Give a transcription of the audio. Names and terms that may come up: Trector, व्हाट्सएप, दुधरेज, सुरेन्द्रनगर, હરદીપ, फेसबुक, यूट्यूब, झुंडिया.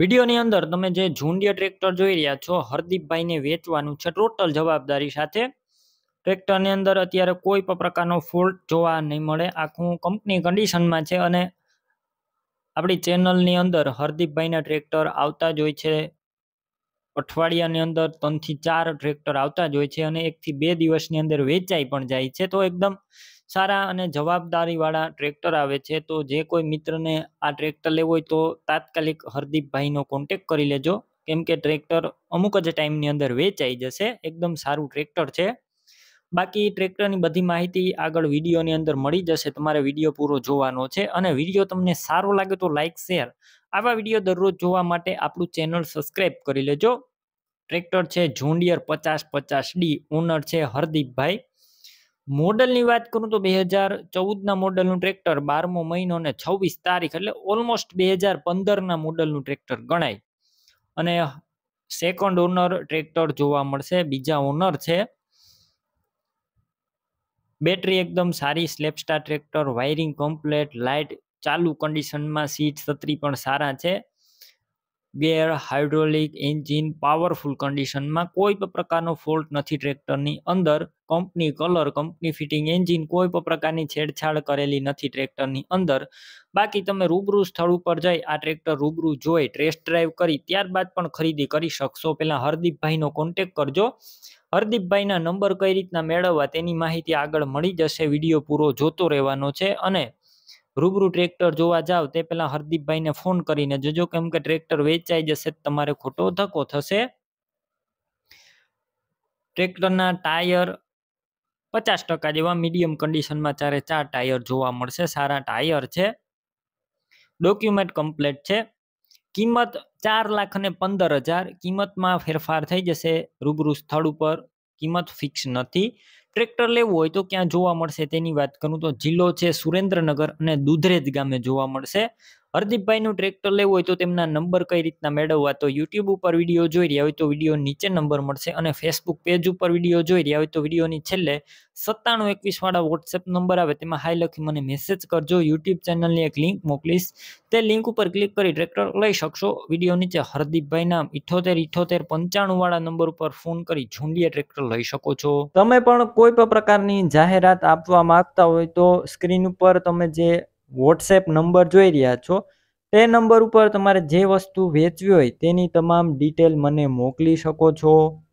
वीडियोनी अंदर तमे जे झुंडिया ट्रेक्टर जोई रह्या छो हरदीप भाई ने वेचवानुं छे टोटल जवाबदारी साथे। ट्रेक्टर ने अंदर अत्यारे कोई पण प्रकारनो फॉल्ट जोवा नहीं मळे, आखुं कंपनी कंडीशन में छे अने आपणी चेनल नी अंदर हरदीप भाई ना ट्रेक्टर आवता ज होय छे। अठवाडिया नी अंदर 3 થી 4 ट्रेक्टर आवता ज होय छे अने 1 થી 2 दिवस नी अंदर वेचाई पण जाय छे। तो एकदम सारा अने जवाबदारी वाला ट्रेक्टर आवे छे। तो जे कोई मित्र ने आ ट्रेक्टर लेवो होय तो तात्कालिक हरदीप भाई नो कॉन्टेक्ट करी लेजो, केम के ट्रेक्टर अमुक ज टाइम नी अंदर वेचाई जशे। एकदम सारू ट्रेक्टर छे। बाकी ट्रेक्टर नी बधी माहिती आगळ विडियो नी अंदर मळी जशे, तमारे विडियो पूरो जोवानो छे। अने विडियो तमने सारो लागे तो लाइक शेर, आवा विडियो दररोज जोवा माटे आपणुं चेनल सब्सक्राइब करी लेजो। ट्रेक्टर छे झुंडियर 50-50D, ओनर छे हरदीप भाई। मॉडल नी वात करूं तो 2014 ना मॉडल नु ट्रेक्टर, 12मो महीनो ने 26 तारीख एटले ऑलमोस्ट 2015 ना मॉडल नु ट्रेक्टर गणाय। अने सेकंड ओनर ट्रेक्टर जोवा मळशे, बीजा ओनर छे। बैटरी एकदम सारी, स्लेपस्टार ट्रेक्टर, वायरिंग कम्प्लीट, लाइट चालू कंडीशन में, सीट छतरी पण सारा छे। Gear, hydraulic, engine powerful condition में, कोई पण प्रकारनो फॉल्ट नहीं ट्रेक्टर नी अंदर। Company colour, company fitting, engine कोई पण प्रकारनी छेड़छाड़ करेली नहीं ट्रेक्टर नी अंदर। बाकी तमे रूबरू स्थळ पर जाई आ ट्रेक्टर रूबरू जोई, टेस्ट ड्राइव करी त्यारबाद पण खरीदी करी शकशो। पहेला हरदीप भाई नो कॉन्टेक्ट करजो। हरदीप भाई ना नंबर कई रीतना मेळववा तेनी माहिती आगळ मळी जशे, विडियो पूरो जोतो रहेवानो छे। अने रूबरू ट्रेक्टर जोवा जाओ ते पहेला हरदीप भाई ने फोन करीने जोजो, केम के ट्रेक्टर वेचाई जशे तमारे खोटो धक्को थशे। ट्रेक्टर ना टायर 50% जेवा मीडियम कंडीशन में 4-4 टायर जोवा मळशे, सारा टायर छे। डॉक्यूमेंट कम्प्लीट छे। किंमत 4,15,000। किंमत में फेरफार थई जशे, रूबरू स्थळ पर किंमत फिक्स नथी। ट्रेक्टर लेवो होय तो क्यां जोवा मळशे तेनी वात करूं तो जिल्लो छे सुरेन्द्रनगर अने दुधरेज गामे जोवा मळशे। हरदीप भाई नुं ट्रेक्टर लेवो होय तो तेमना नंबर कई रीतना मेळववा, तो यूट्यूब पर विडियो जोई रह्या होय तो विडियो नीचे नंबर मळशे, अने फेसबुक पेज पर विडियो जोई रह्या होय तो विडियोनी छेल्ले 9721 वाळा व्हाट्सएप नंबर आवे तेमां हाय लखी मने मेसेज करजो। यूट्यूब चेनलनी एक लिंक मोकलीश, ते लिंक पर क्लिक करी ट्रेक्टर लई शकशो। विडियो नीचे हरदीप भाई नाम 787895 वाळा नंबर पर फोन करी झुंडिया ट्रेक्टर लई शको छो। तमे पण कोई पण प्रकारनी जाहेरात आपवा मांगता होय तो स्क्रीन पर तमे जे व्हाट्सएप नंबर जोई रह्या छो ते नंबर पर तमारे जे वस्तु वेचवी होय तेनी तमाम डिटेल मने मोकली शको छो।